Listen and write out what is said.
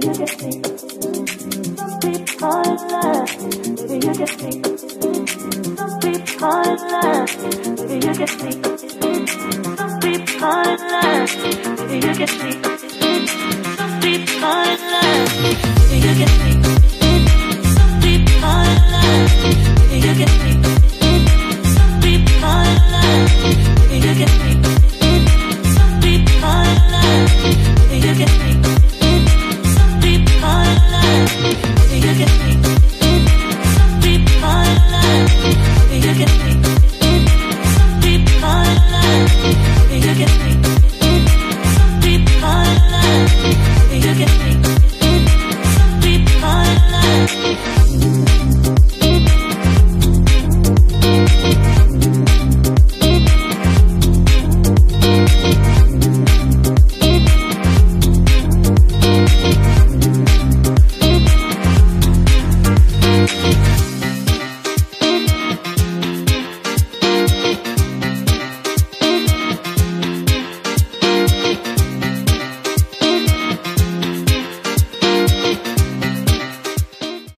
you get me. Some people in love, baby you get me. Some people in love, baby you get me. Some people in love, baby you get me. Some people in love, baby you get me.